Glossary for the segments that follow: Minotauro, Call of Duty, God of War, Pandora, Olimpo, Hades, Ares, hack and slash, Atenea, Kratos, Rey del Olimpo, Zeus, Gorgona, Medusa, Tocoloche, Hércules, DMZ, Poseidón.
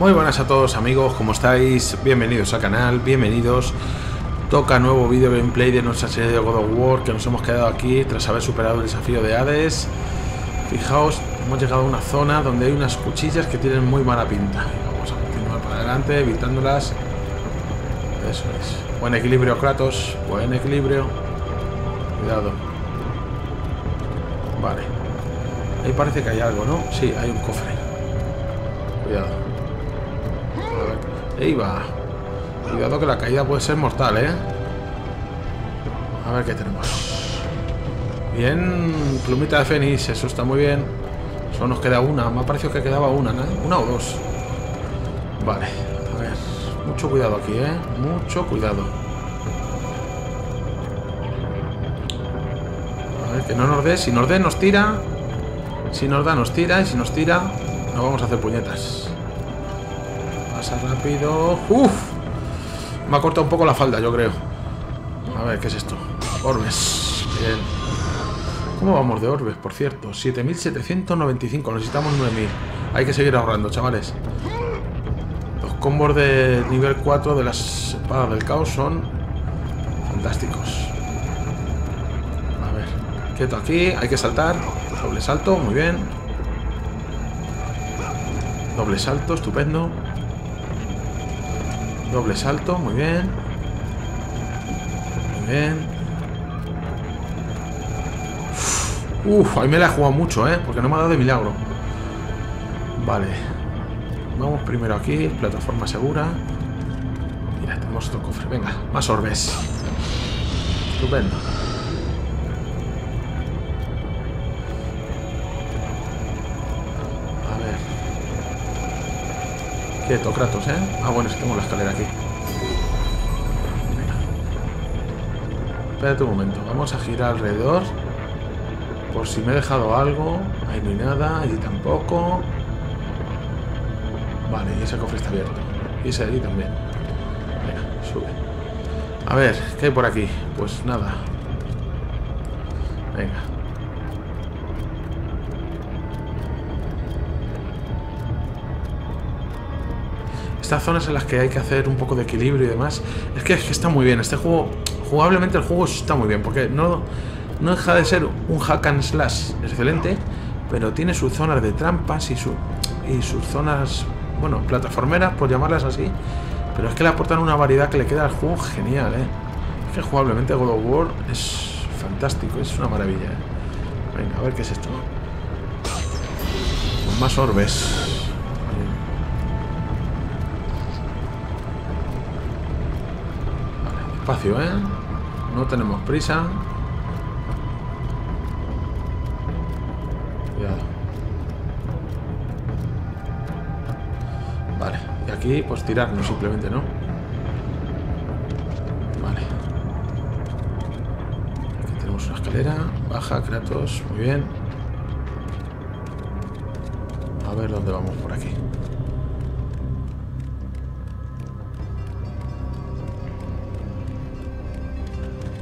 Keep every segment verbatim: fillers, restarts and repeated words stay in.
Muy buenas a todos amigos, ¿cómo estáis? Bienvenidos al canal, bienvenidos. Toca nuevo vídeo gameplay de nuestra serie de God of War, que nos hemos quedado aquí tras haber superado el desafío de Hades. Fijaos, hemos llegado a una zona donde hay unas cuchillas que tienen muy mala pinta. Vamos a continuar para adelante, evitándolas. Eso es. Buen equilibrio, Kratos, buen equilibrio. Cuidado. Vale. Ahí parece que hay algo, ¿no? Sí, hay un cofre. Cuidado. Ahí va. Cuidado que la caída puede ser mortal, ¿eh? A ver qué tenemos. Bien. Plumita de fénix. Eso está muy bien. Solo nos queda una. Me ha parecido que quedaba una, ¿no? Una o dos. Vale. A ver. Mucho cuidado aquí, ¿eh? Mucho cuidado. A ver, que no nos dé. Si nos dé, nos tira. Si nos da, nos tira. Y si nos tira, nos vamos a hacer puñetas. Pasa rápido. Uf, me ha cortado un poco la falda, yo creo. A ver, ¿qué es esto? Orbes. Bien. ¿Cómo vamos de orbes, por cierto? siete mil setecientos noventa y cinco, necesitamos nueve mil. Hay que seguir ahorrando, chavales. Los combos de nivel cuatro de las espadas del caos son fantásticos. A ver, quieto aquí, hay que saltar. Doble salto, muy bien. Doble salto, estupendo. Doble salto, muy bien. Muy bien. Uf, ahí me la he jugado mucho, ¿eh? Porque no me ha dado de milagro. Vale. Vamos primero aquí, plataforma segura. Mira, tenemos otro cofre. Venga, más orbes. Estupendo. Quieto, Kratos, ¿eh? Ah, bueno, es que tengo la escalera aquí. Venga. Espérate un momento. Vamos a girar alrededor. Por si me he dejado algo. Ahí no hay nada. Allí tampoco. Vale, y ese cofre está abierto. Y ese de allí también. Venga, sube. A ver, ¿qué hay por aquí? Pues nada. Venga. Estas zonas en las que hay que hacer un poco de equilibrio y demás, es que, es que está muy bien este juego. Jugablemente el juego está muy bien, porque no, no deja de ser un hack and slash excelente, pero tiene sus zonas de trampas y, su, y sus zonas, bueno, plataformeras, por llamarlas así, pero es que le aportan una variedad que le queda al juego genial, ¿eh? Es que jugablemente God of War es fantástico, es una maravilla, ¿eh? Venga, a ver qué es esto. Pues más orbes. Espacio, ¿eh? No tenemos prisa. Cuidado. Vale. Y aquí, pues tirarnos simplemente, ¿no? Vale. Aquí tenemos una escalera. Baja, Kratos. Muy bien. A ver dónde vamos por aquí.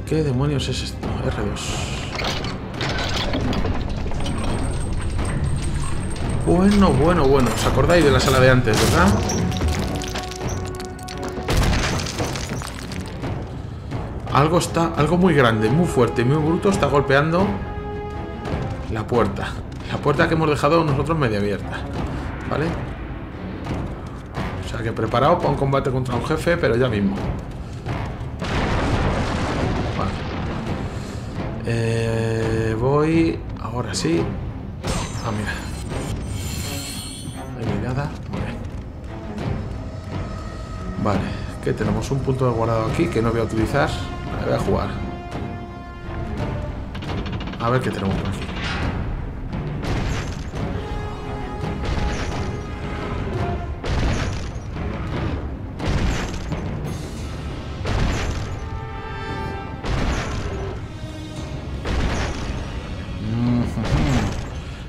¿Qué demonios es esto? erre dos. Bueno, bueno, bueno. ¿Os acordáis de la sala de antes, verdad? Algo está, algo muy grande, muy fuerte y muy bruto está golpeando la puerta. La puerta que hemos dejado nosotros media abierta. ¿Vale? O sea que preparado para un combate contra un jefe, pero ya mismo. Eh, voy... Ahora sí. Ah, mira. No hay nada. Muy bien. Vale. Que tenemos un punto de guardado aquí que no voy a utilizar. Vale, voy a jugar. A ver qué tenemos por aquí.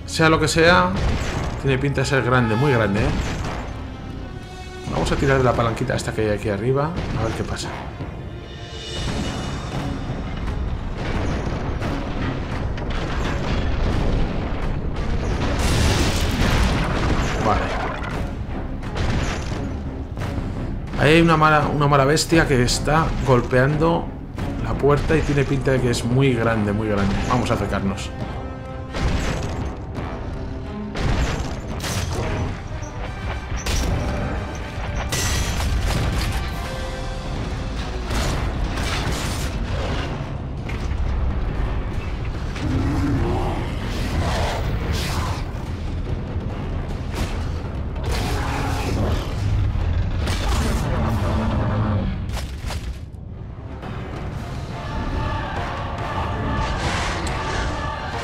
Sea lo que sea, tiene pinta de ser grande, muy grande, ¿eh? Vamos a tirar de la palanquita esta que hay aquí arriba, a ver qué pasa. Vale. Ahí hay una mala, una mala bestia que está golpeando la puerta y tiene pinta de que es muy grande, muy grande. Vamos a acercarnos.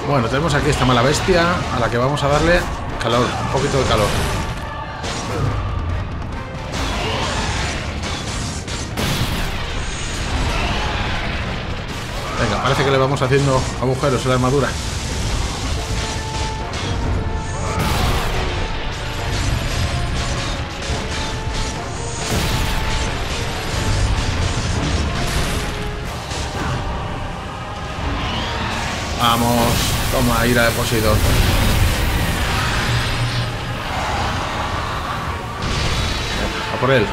Bueno, tenemos aquí esta mala bestia a la que vamos a darle calor, un poquito de calor. Venga, parece que le vamos haciendo agujeros en la armadura. Vamos. Toma, ira de Poseidón. A por él.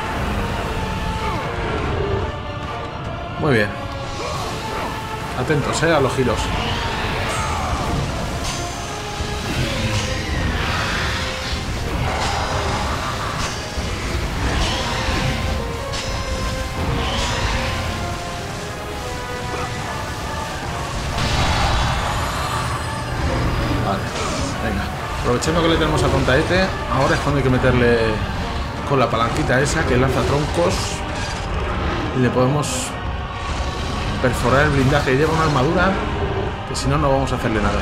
Muy bien. Atentos, eh, a los giros. Aprovechando que le tenemos a tontaete, ahora es cuando hay que meterle con la palanquita esa que lanza troncos y le podemos perforar el blindaje. Lleva una armadura que si no, no vamos a hacerle nada.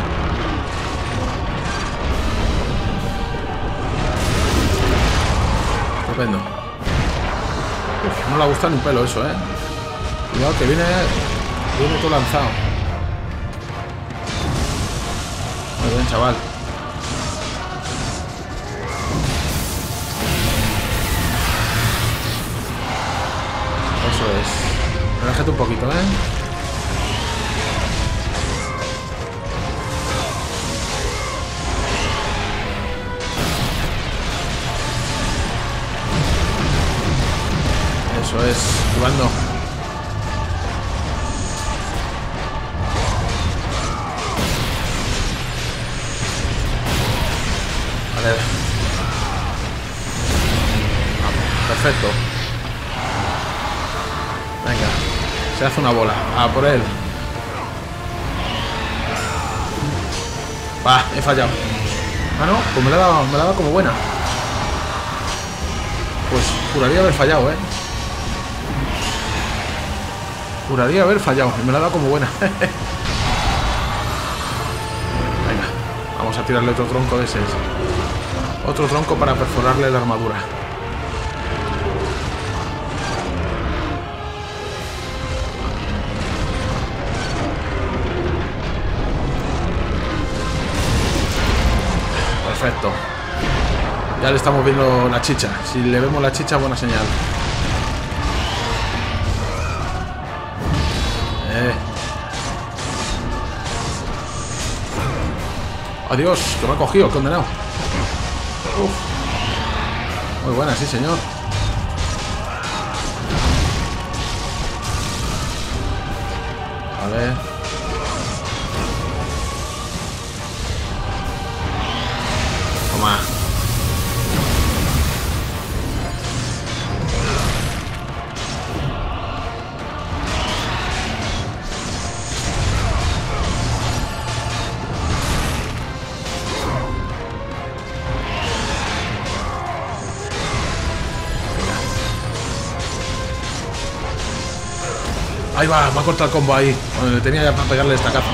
Estupendo. Uf, no le gusta ni un pelo eso, eh. Cuidado que viene, viene todo lanzado. Muy bien, chaval. Es. Relájate un poquito, ¿eh? Eso es, jugando. A ver. Vamos, perfecto. Venga, se hace una bola. A por él. Va, he fallado. Ah, no, pues me la ha dado, me la ha dado como buena. Pues juraría haber fallado, eh. Juraría haber fallado. Y me la ha dado como buena. Venga, vamos a tirarle otro tronco de ese. Otro tronco para perforarle la armadura. Perfecto. Ya le estamos viendo la chicha. Si le vemos la chicha, buena señal. Eh. Adiós, que me ha cogido el condenado. Uf. Muy buena, sí, señor. A ver. Ahí va, me ha cortado el combo ahí, donde tenía ya para pegarle esta caza.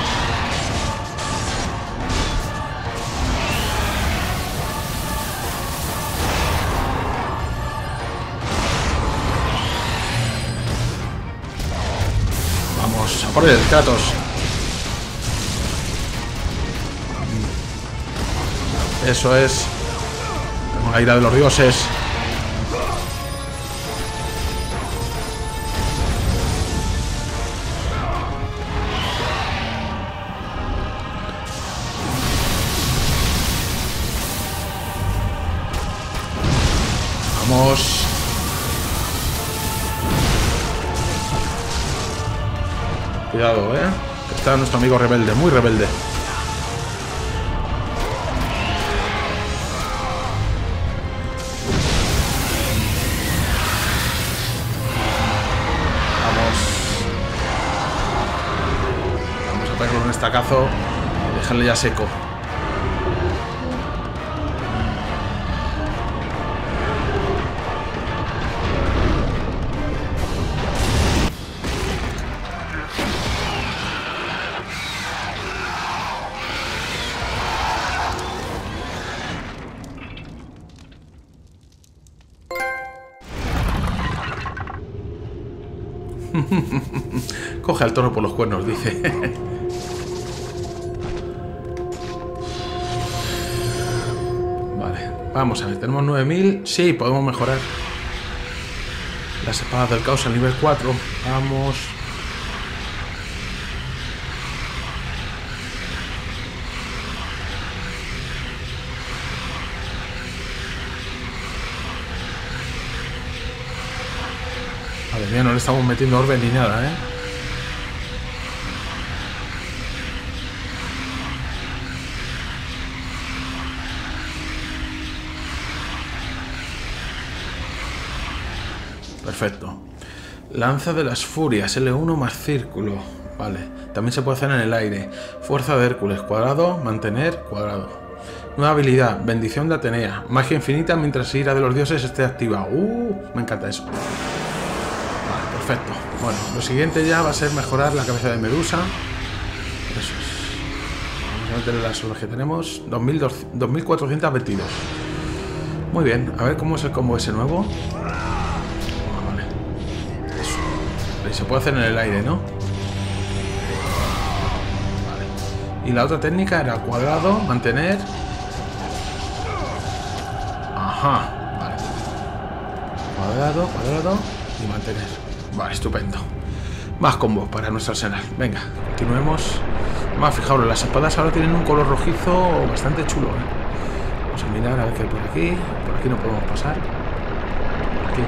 Vamos, a por el Kratos. Eso es. Tengo la ira de los dioses. cuidado, ¿eh? Que está nuestro amigo rebelde, muy rebelde. Vamos. Vamos a pegarle un estacazo y dejarle ya seco. Coge al toro por los cuernos, dice. Vale, vamos a ver, tenemos nueve mil. Sí, podemos mejorar las espadas del caos al nivel cuatro. Vamos. Madre mía, no le estamos metiendo orbe ni nada, ¿eh? Perfecto. Lanza de las furias, L uno más círculo. Vale. También se puede hacer en el aire. Fuerza de Hércules, cuadrado, mantener, cuadrado. Nueva habilidad, bendición de Atenea. Magia infinita mientras ira de los dioses esté activa. Uh, me encanta eso. Vale, perfecto. Bueno, lo siguiente ya va a ser mejorar la cabeza de Medusa. Eso es. Vamos a meterle las obras que tenemos. dos mil cuatrocientos veintidós. Muy bien. A ver cómo es el combo ese nuevo. Se puede hacer en el aire, ¿no? Vale. Y la otra técnica era cuadrado, mantener. Ajá, vale. Cuadrado, cuadrado y mantener. Vale, estupendo. Más combos para nuestro arsenal. Venga, continuemos. Más, fijaros, las espadas ahora tienen un color rojizo bastante chulo, ¿eh? Vamos a mirar a ver qué hay por aquí. Por aquí no podemos pasar. Por aquí.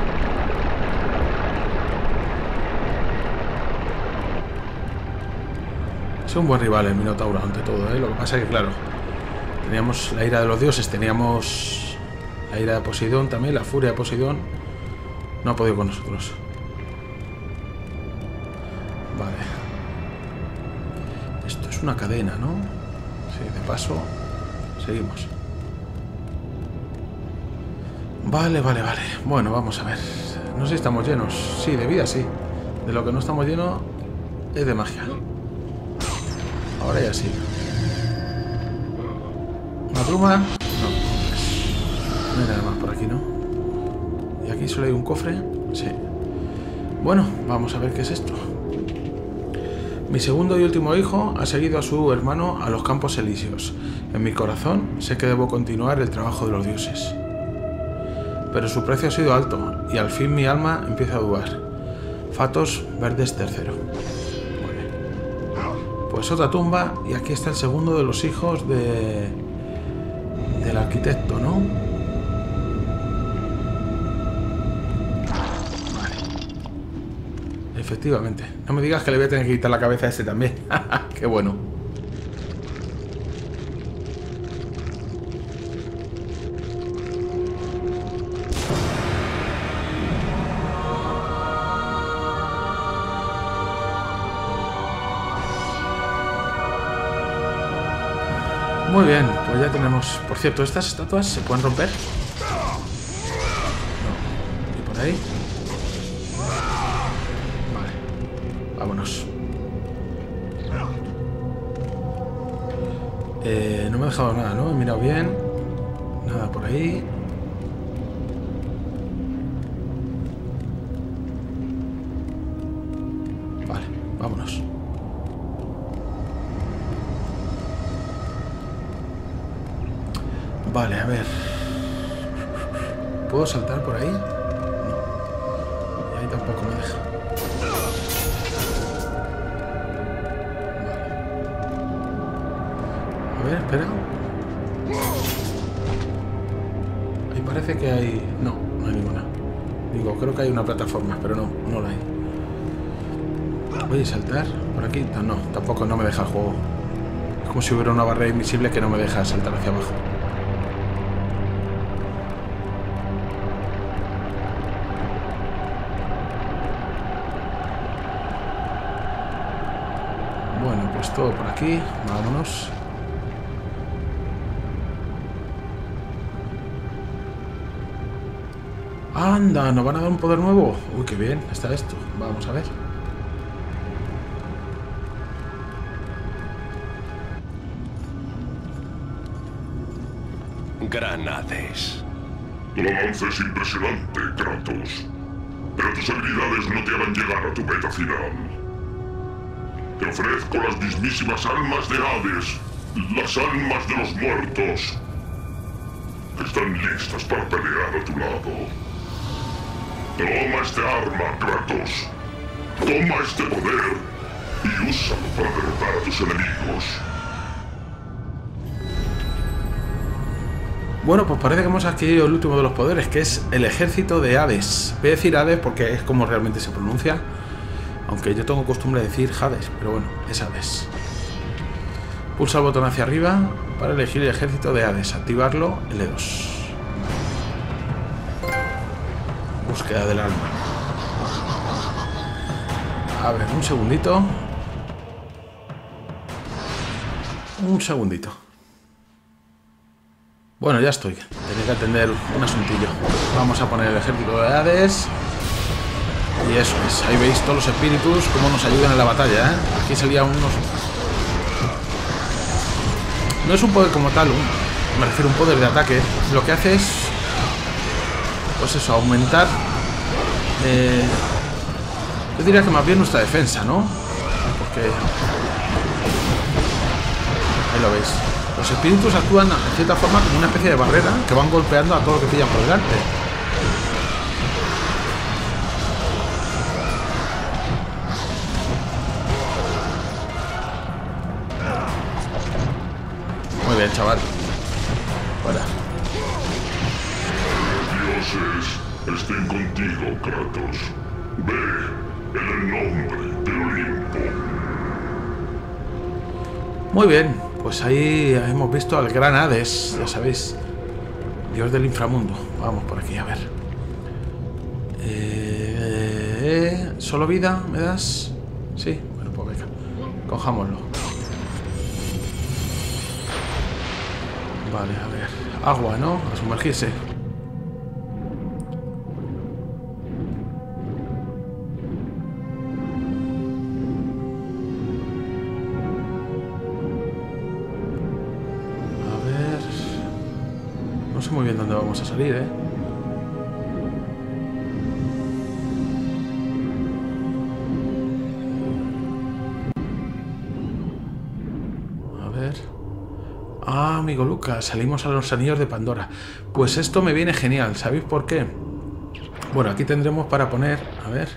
Es un buen rival el Minotauro ante todo, ¿eh? Lo que pasa es que, claro, teníamos la ira de los dioses, teníamos la ira de Poseidón también, la furia de Poseidón. No ha podido con nosotros. Vale. Esto es una cadena, ¿no? Sí, de paso. Seguimos. Vale, vale, vale. Bueno, vamos a ver. No sé si estamos llenos. Sí, de vida sí. De lo que no estamos llenos es de magia. Ahora ya sí. ¿Una pluma? No. No hay nada más por aquí, ¿no? ¿Y aquí solo hay un cofre? Sí. Bueno, vamos a ver qué es esto. Mi segundo y último hijo ha seguido a su hermano a los campos elíseos. En mi corazón sé que debo continuar el trabajo de los dioses. Pero su precio ha sido alto y al fin mi alma empieza a dudar. Kratos Verdes tercero. Pues otra tumba, y aquí está el segundo de los hijos de del arquitecto, ¿no? Vale. Efectivamente. No me digas que le voy a tener que quitar la cabeza a ese también. ¡Qué bueno! Muy bien, pues ya tenemos... Por cierto, ¿estas estatuas se pueden romper? No. ¿Y por ahí? Vale. Vámonos. Eh, no me he dejado nada, ¿no? He mirado bien. Nada por ahí. Vale, vámonos. Vale, a ver. ¿Puedo saltar por ahí? No. Y ahí tampoco me deja. Vale. A ver, espera. Ahí parece que hay... No, no hay ninguna. Digo, creo que hay una plataforma, pero no, no la hay. ¿Voy a saltar por aquí? No, no, tampoco, no me deja el juego. Es como si hubiera una barrera invisible que no me deja saltar hacia abajo. Bueno, pues todo por aquí, vámonos. ¡Anda! ¿Nos van a dar un poder nuevo? Uy, qué bien está esto. Vamos a ver. Gran Hades. Tu avance es impresionante, Kratos. Pero tus habilidades no te harán llegar a tu meta final. Te ofrezco las mismísimas almas de Hades. Las almas de los muertos. Están listas para pelear a tu lado. Toma esta arma, Kratos. Toma este poder y úsalo para derrotar a tus enemigos. Bueno, pues parece que hemos adquirido el último de los poderes, que es el ejército de Hades. Voy a decir Hades porque es como realmente se pronuncia, aunque yo tengo costumbre de decir Hades, pero bueno, es Hades. Pulsa el botón hacia arriba para elegir el ejército de Hades, activarlo, L dos. Búsqueda del alma. A ver, un segundito. Un segundito. Bueno, ya estoy. Tenía que atender un asuntillo. Vamos a poner el ejército de Hades. Y eso es. Ahí veis todos los espíritus cómo nos ayudan en la batalla, ¿eh? Aquí salían unos... No es un poder como tal, un... me refiero a un poder de ataque. Lo que hace es... pues eso, aumentar, eh, yo diría que más bien nuestra defensa, ¿no? Porque ahí lo veis, los espíritus actúan en cierta forma como una especie de barrera que van golpeando a todo lo que pillan por delante. Muy bien, chaval. Fuera. Estén contigo, Kratos. Ve en el nombre del Olimpo. Muy bien, pues ahí hemos visto al gran Hades, ya sabéis, dios del inframundo. Vamos por aquí, a ver. Eh, ¿Solo vida me das? Sí, bueno, pues venga, cojámoslo. Vale, a ver. Agua, ¿no? A sumergirse. Muy bien, dónde vamos a salir, ¿eh? A ver... Ah, amigo Lucas, salimos a los anillos de Pandora. Pues esto me viene genial, ¿sabéis por qué? Bueno, aquí tendremos para poner... A ver...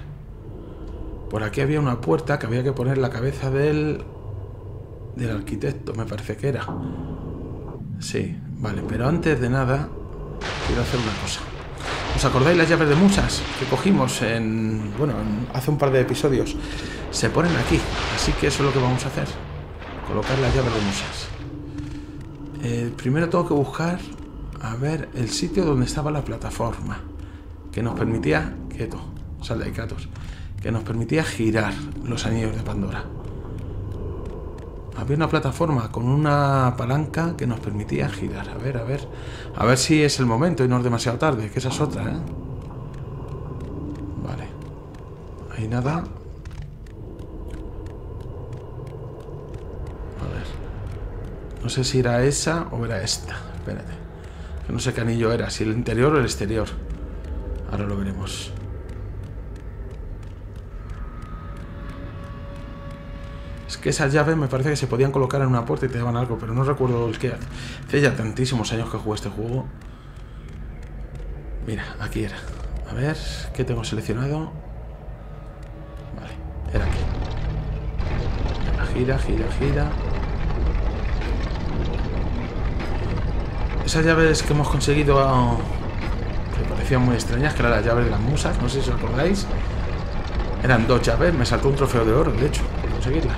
Por aquí había una puerta que había que poner la cabeza del... del arquitecto, me parece que era. Sí... Vale, pero antes de nada quiero hacer una cosa. ¿Os acordáis las llaves de musas que cogimos en... bueno, en, hace un par de episodios? Se ponen aquí, así que eso es lo que vamos a hacer. Colocar las llaves de musas. Eh, primero tengo que buscar, a ver, el sitio donde estaba la plataforma. Que nos permitía... Quieto, sal de ahí, Kratos. Que nos permitía girar los anillos de Pandora. Había una plataforma con una palanca que nos permitía girar. A ver, a ver. A ver si es el momento y no es demasiado tarde, que esa es otra, ¿eh? Vale. Ahí nada. A ver. No sé si era esa o era esta. Espérate. Que no sé qué anillo era, si el interior o el exterior. Ahora lo veremos. Que esas llaves me parece que se podían colocar en una puerta y te daban algo, pero no recuerdo el que. Hace ya tantísimos años que jugué este juego. Mira, aquí era. A ver, ¿qué tengo seleccionado? Vale, era aquí. Gira, gira, gira. Esas llaves que hemos conseguido, oh, que parecían muy extrañas, que eran las llaves de las musas, no sé si os acordáis. Eran dos llaves, me sacó un trofeo de oro, de hecho, por conseguirlas.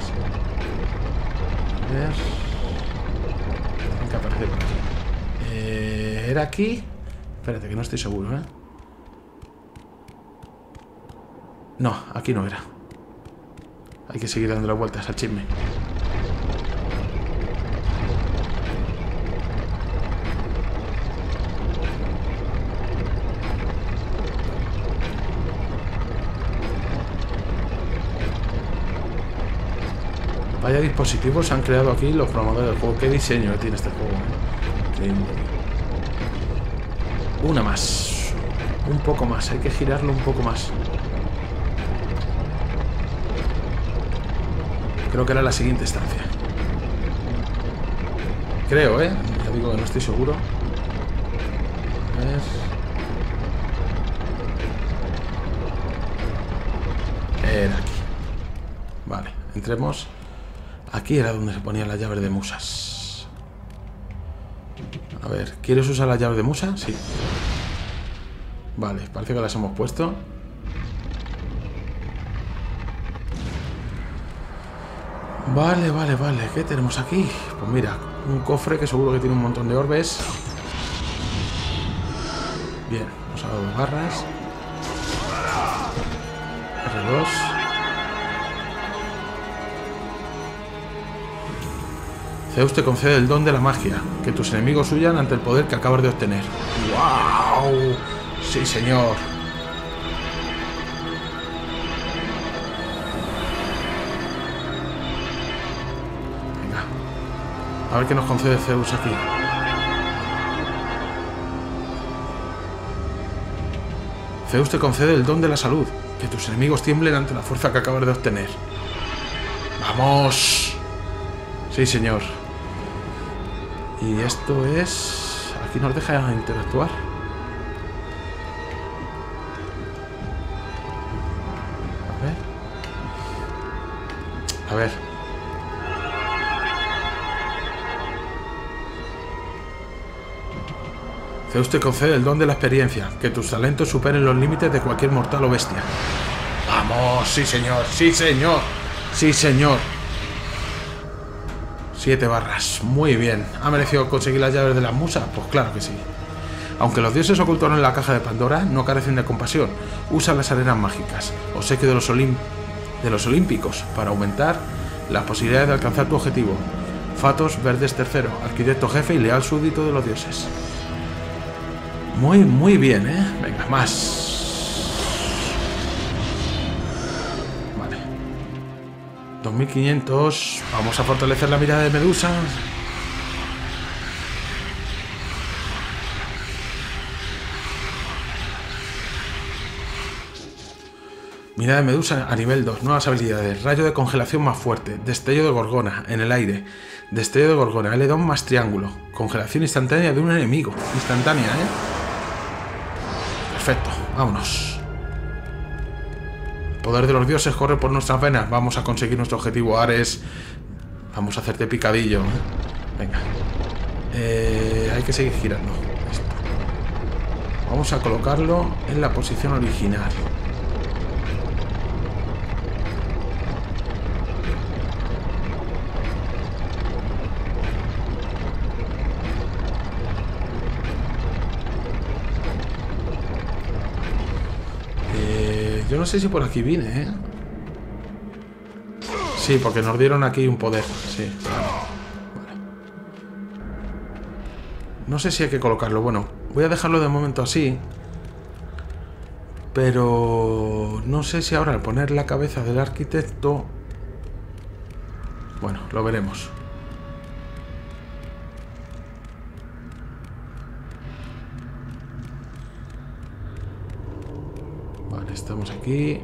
A ver. Tienen que aparecer por aquí. Eh, ¿Era aquí? Espérate, que no estoy seguro, ¿eh? No, aquí no era. Hay que seguir dando las vueltas al chisme. Vaya dispositivos se han creado aquí los programadores del juego. Qué diseño tiene este juego, ¿eh? Una más. Un poco más. Hay que girarlo un poco más. Creo que era la siguiente estancia. Creo, ¿eh? Ya digo que no estoy seguro. A ver. Era aquí. Vale, entremos. Aquí era donde se ponía la llave de musas. A ver, ¿quieres usar la llave de musa? Sí. Vale, parece que las hemos puesto. Vale, vale, vale. ¿Qué tenemos aquí? Pues mira, un cofre que seguro que tiene un montón de orbes. Bien, nos ha dado dos barras. R dos. Zeus te concede el don de la magia, que tus enemigos huyan ante el poder que acabas de obtener. ¡Wow! ¡Sí, señor! Venga. A ver qué nos concede Zeus aquí. Zeus te concede el don de la salud, que tus enemigos tiemblen ante la fuerza que acabas de obtener. ¡Vamos! Sí, señor. Y esto es... Aquí nos deja interactuar. A ver. A ver. Zeus te concede el don de la experiencia. Que tus talentos superen los límites de cualquier mortal o bestia. ¡Vamos! ¡Sí, señor! ¡Sí, señor! ¡Sí, señor! Siete barras. Muy bien. ¿Ha merecido conseguir las llaves de las musas? Pues claro que sí. Aunque los dioses ocultaron la caja de Pandora, no carecen de compasión. Usa las arenas mágicas, obsequio de los, Olim... de los olímpicos, para aumentar las posibilidades de alcanzar tu objetivo. Fatos Verdes tercero, arquitecto jefe y leal súbdito de los dioses. Muy, muy bien, ¿eh? Venga, más. Vale. dos mil quinientos. Vamos a fortalecer la mirada de Medusa. Mirada de Medusa a nivel dos. Nuevas habilidades. Rayo de congelación más fuerte. Destello de Gorgona en el aire. Destello de Gorgona. L dos más triángulo. Congelación instantánea de un enemigo. Instantánea, ¿eh? Perfecto. Vámonos. El poder de los dioses corre por nuestras venas. Vamos a conseguir nuestro objetivo, Ares. Vamos a hacerte picadillo. Venga. Eh, hay que seguir girando. Esto. Vamos a colocarlo en la posición original. Yo no sé si por aquí vine, ¿eh? Sí, porque nos dieron aquí un poder. Sí, vale. Vale. No sé si hay que colocarlo. Bueno, voy a dejarlo de momento así. Pero... no sé si ahora al poner la cabeza del arquitecto... Bueno, lo veremos. Estamos aquí.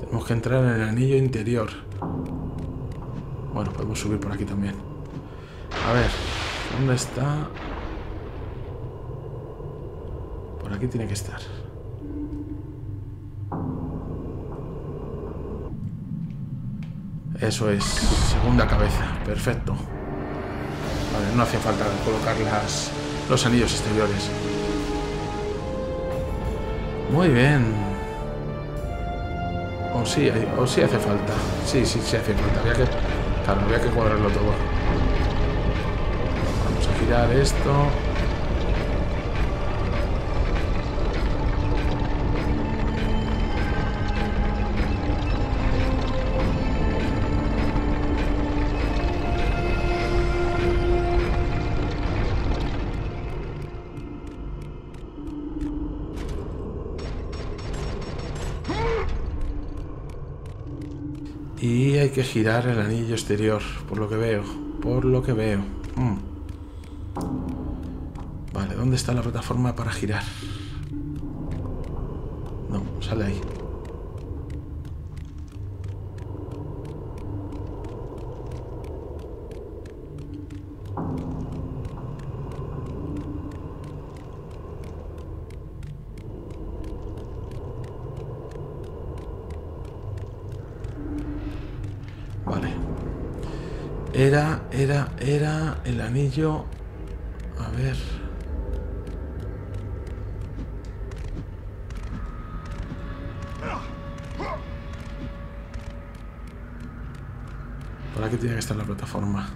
Tenemos que entrar en el anillo interior. Bueno, podemos subir por aquí también. A ver, ¿dónde está? Por aquí tiene que estar. Eso es. Segunda cabeza. Perfecto. Vale, no hacía falta colocar las, los anillos exteriores. Muy bien. O sí, o sí hace falta. Sí, sí, sí hace falta. Había que, claro, había que cuadrarlo todo. Vamos a girar esto. Y hay que girar el anillo exterior, por lo que veo, por lo que veo. Mm. Vale, ¿dónde está la plataforma para girar? No, sale ahí. Era, era, era el anillo. A ver. Por aquí tiene que estar la plataforma.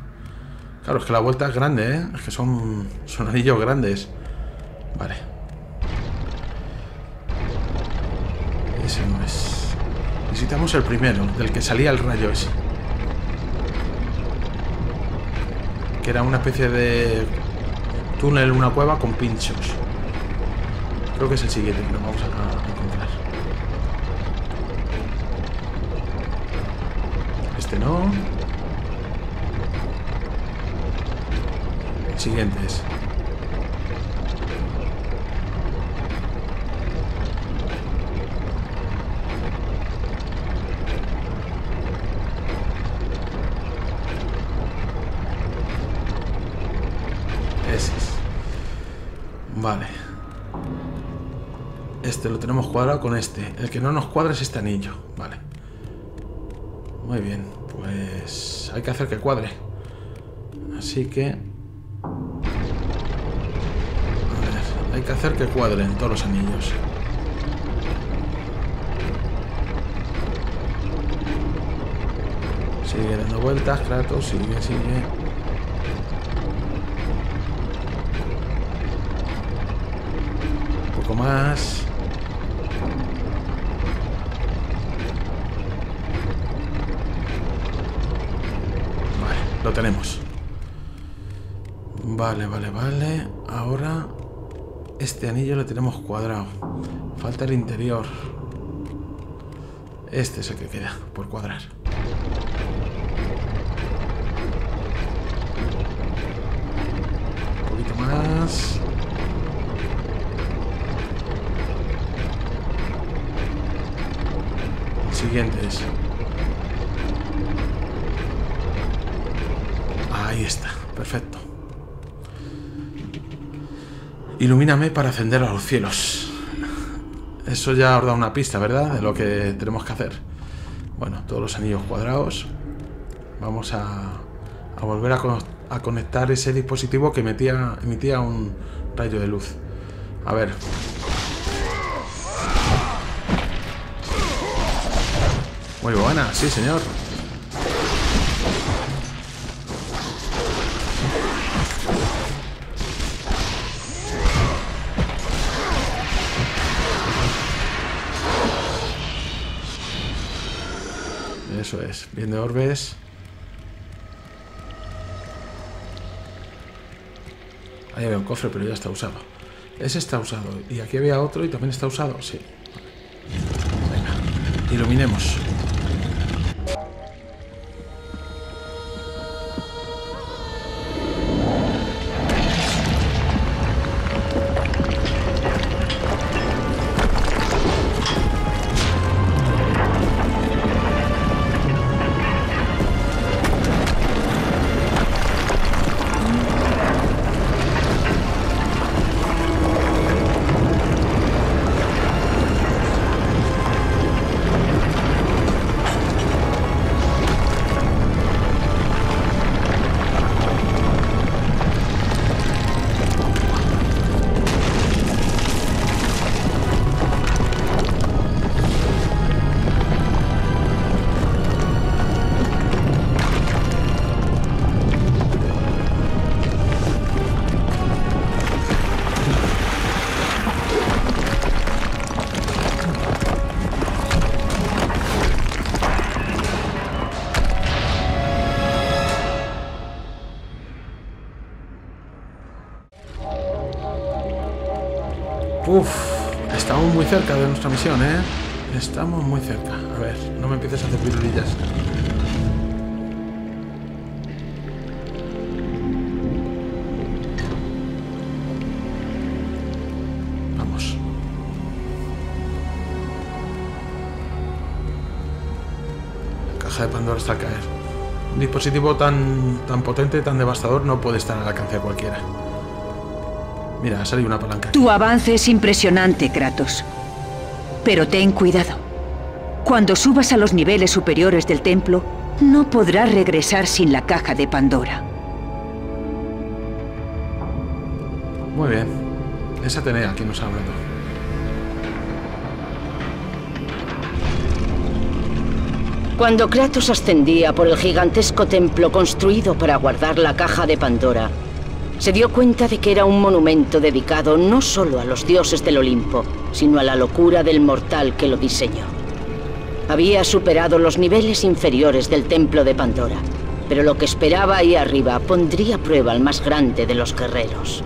Claro, es que la vuelta es grande, ¿eh? Es que son, son anillos grandes. Vale. Ese no es. Necesitamos el primero, del que salía el rayo ese. Que era una especie de túnel, una cueva con pinchos. Creo que es el siguiente que nos vamos a encontrar. Este no. El siguiente es. Vale. Este lo tenemos cuadrado con este. El que no nos cuadra es este anillo. Vale. Muy bien. Pues hay que hacer que cuadre. Así que... A ver, hay que hacer que cuadren todos los anillos. Sigue dando vueltas, Kratos. Sigue, sigue. Más. Vale, lo tenemos. Vale, vale, vale. Ahora este anillo lo tenemos cuadrado. Falta el interior. Este es el que queda por cuadrar. Un poquito más. Siguientes. Ahí está, perfecto. Ilumíname para ascender a los cielos. Eso ya os da una pista, ¿verdad? De lo que tenemos que hacer. Bueno, todos los anillos cuadrados. Vamos a, a volver a, con, a conectar ese dispositivo que emitía, emitía un rayo de luz. A ver... Muy buena, sí señor. Eso es, bien de orbes. Ahí había un cofre, pero ya está usado. Ese está usado. Y aquí había otro y también está usado, sí. Venga, iluminemos. Uf, estamos muy cerca de nuestra misión, ¿eh? Estamos muy cerca. A ver, no me empieces a hacer pirulillas. Vamos. La caja de Pandora está a caer. Un dispositivo tan, tan potente, tan devastador, no puede estar al alcance de cualquiera. Mira, ha salido una palanca. Tu avance es impresionante, Kratos. Pero ten cuidado. Cuando subas a los niveles superiores del templo, no podrás regresar sin la caja de Pandora. Muy bien. Es Atenea quien nos ha hablado. Cuando Kratos ascendía por el gigantesco templo construido para guardar la caja de Pandora, se dio cuenta de que era un monumento dedicado no solo a los dioses del Olimpo, sino a la locura del mortal que lo diseñó. Había superado los niveles inferiores del templo de Pandora, pero lo que esperaba ahí arriba pondría a prueba al más grande de los guerreros.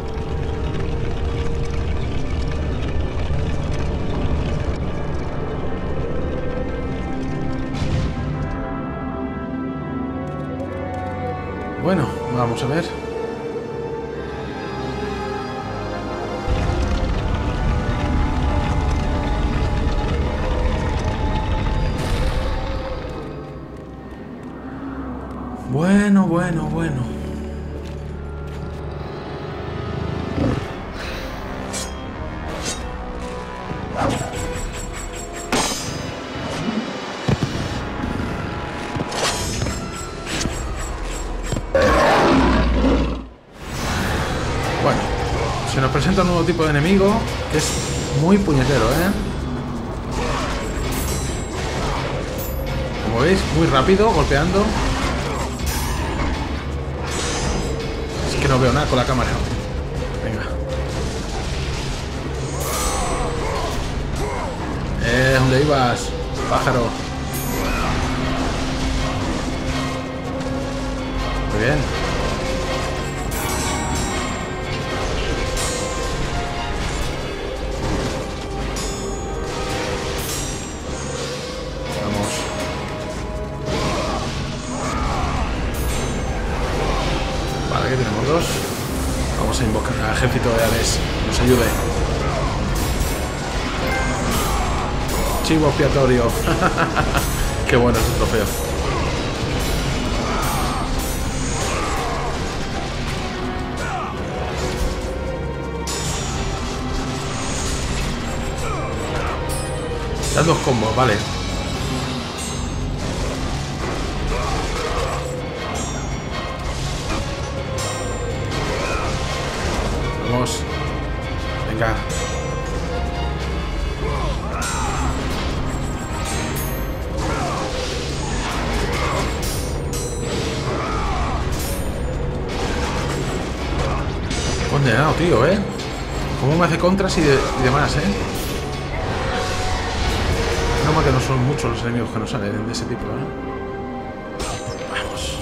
Bueno, vamos a ver. Bueno, bueno, bueno. Bueno, se nos presenta un nuevo tipo de enemigo que es muy puñetero, ¿eh? Como veis, muy rápido, golpeando. No veo nada con la cámara. Venga. Eh, ¿dónde ibas, pájaro? Muy bien. Vamos a invocar al ejército de Ares, nos ayude. Chivo expiatorio. Qué bueno es un trofeo. Dan dos combos, vale. Venga. Condenado, tío, ¿eh? ¿Cómo me hace contras y, de, y demás, eh? No más que no son muchos los enemigos que nos salen de ese tipo, ¿eh? Vamos.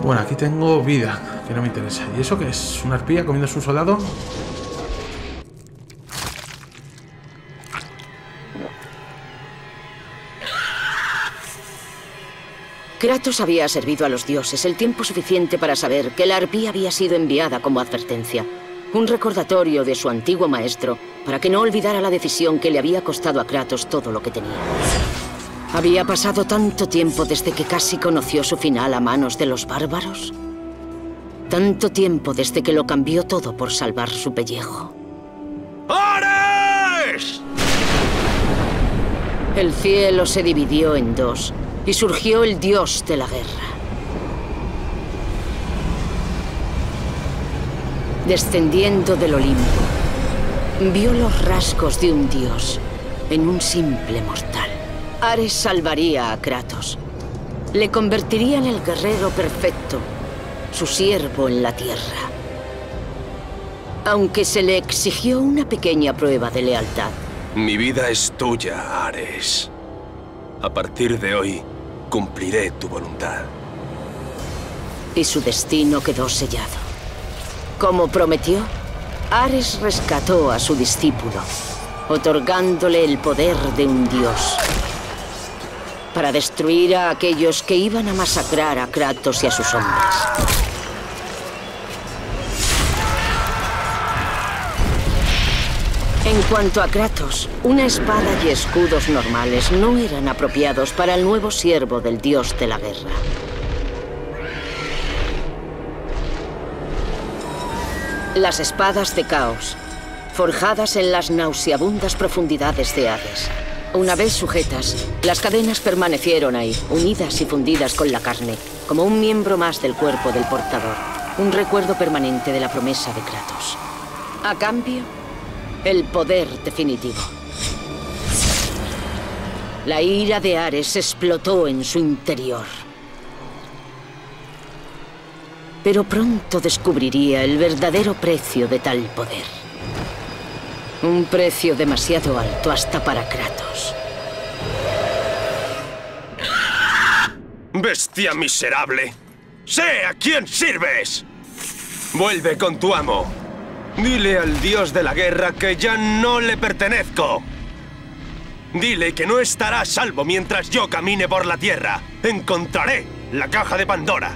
Bueno, aquí tengo vida. Que no me interesa. ¿Y eso qué es? ¿Una arpía comiéndose un soldado? Kratos había servido a los dioses el tiempo suficiente para saber que la arpía había sido enviada como advertencia. Un recordatorio de su antiguo maestro para que no olvidara la decisión que le había costado a Kratos todo lo que tenía. ¿Había pasado tanto tiempo desde que casi conoció su final a manos de los bárbaros? Tanto tiempo desde que lo cambió todo por salvar su pellejo. ¡Ares! El cielo se dividió en dos y surgió el dios de la guerra. Descendiendo del Olimpo, vio los rasgos de un dios en un simple mortal. Ares salvaría a Kratos. Le convertiría en el guerrero perfecto, su siervo en la tierra. Aunque se le exigió una pequeña prueba de lealtad. Mi vida es tuya, Ares. A partir de hoy, cumpliré tu voluntad. Y su destino quedó sellado. Como prometió, Ares rescató a su discípulo, otorgándole el poder de un dios, para destruir a aquellos que iban a masacrar a Kratos y a sus hombres. En cuanto a Kratos, una espada y escudos normales no eran apropiados para el nuevo siervo del dios de la guerra. Las espadas de caos, forjadas en las nauseabundas profundidades de Hades. Una vez sujetas, las cadenas permanecieron ahí, unidas y fundidas con la carne, como un miembro más del cuerpo del portador, un recuerdo permanente de la promesa de Kratos. A cambio, el poder definitivo. La ira de Ares explotó en su interior. Pero pronto descubriría el verdadero precio de tal poder. Un precio demasiado alto hasta para Kratos. ¡Bestia miserable! ¡Sé a quién sirves! ¡Vuelve con tu amo! Dile al dios de la guerra que ya no le pertenezco. Dile que no estará a salvo mientras yo camine por la tierra. Encontraré la caja de Pandora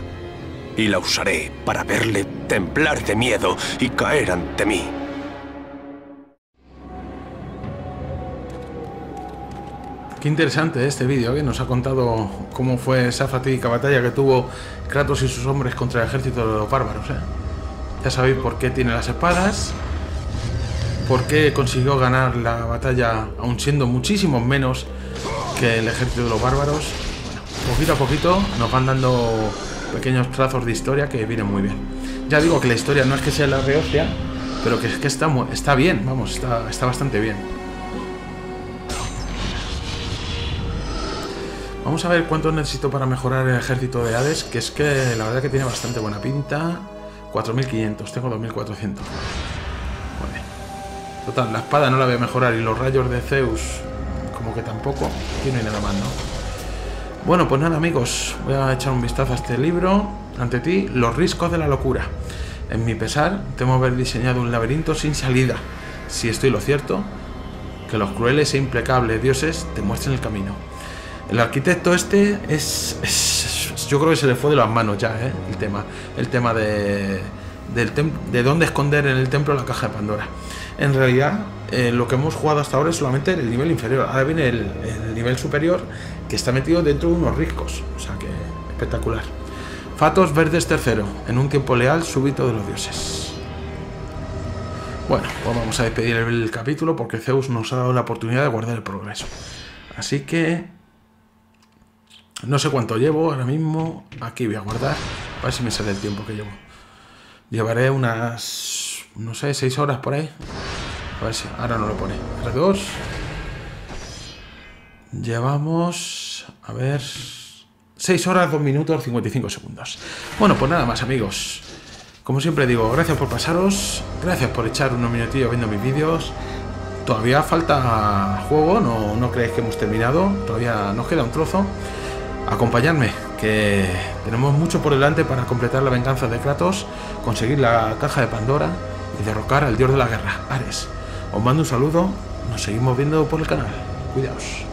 y la usaré para verle temblar de miedo y caer ante mí. Qué interesante este vídeo que nos ha contado cómo fue esa fatídica batalla que tuvo Kratos y sus hombres contra el ejército de los bárbaros, ¿eh? Ya sabéis por qué tiene las espadas, por qué consiguió ganar la batalla aun siendo muchísimos menos que el ejército de los bárbaros. Bueno, poquito a poquito nos van dando pequeños trazos de historia que vienen muy bien. Ya digo que la historia no es que sea la rehostia, pero que es que está, está bien, vamos, está, está bastante bien. Vamos a ver cuánto necesito para mejorar el ejército de Hades, que es que la verdad que tiene bastante buena pinta. cuatro mil quinientos, tengo dos mil cuatrocientos. Vale. Total, la espada no la voy a mejorar y los rayos de Zeus como que tampoco. Aquí no hay nada más, ¿no? Bueno, pues nada, amigos, voy a echar un vistazo a este libro. Ante ti, los riscos de la locura. En mi pesar, temo haber diseñado un laberinto sin salida. Si estoy lo cierto, que los crueles e implacables dioses te muestren el camino. El arquitecto este es, es... yo creo que se le fue de las manos ya, ¿eh? El tema. El tema de... Del tem de dónde esconder en el templo la caja de Pandora. En realidad, eh, lo que hemos jugado hasta ahora es solamente el nivel inferior. Ahora viene el, el nivel superior, que está metido dentro de unos riscos. O sea que... espectacular. Fatos Verdes tercero. En un tiempo leal, súbito de los dioses. Bueno, pues vamos a despedir el capítulo porque Zeus nos ha dado la oportunidad de guardar el progreso. Así que... no sé cuánto llevo ahora mismo. Aquí voy a guardar. A ver si me sale el tiempo que llevo. Llevaré unas... no sé, seis horas por ahí. A ver si... ahora no lo pone. R dos. Llevamos... a ver... seis horas, dos minutos, cincuenta y cinco segundos. Bueno, pues nada más, amigos. Como siempre digo, gracias por pasaros. Gracias por echar unos minutillos viendo mis vídeos. Todavía falta juego. No, no creéis que hemos terminado. Todavía nos queda un trozo. Acompañadme, que tenemos mucho por delante para completar la venganza de Kratos, conseguir la caja de Pandora y derrocar al dios de la guerra, Ares. Os mando un saludo, nos seguimos viendo por el canal. Cuidaos.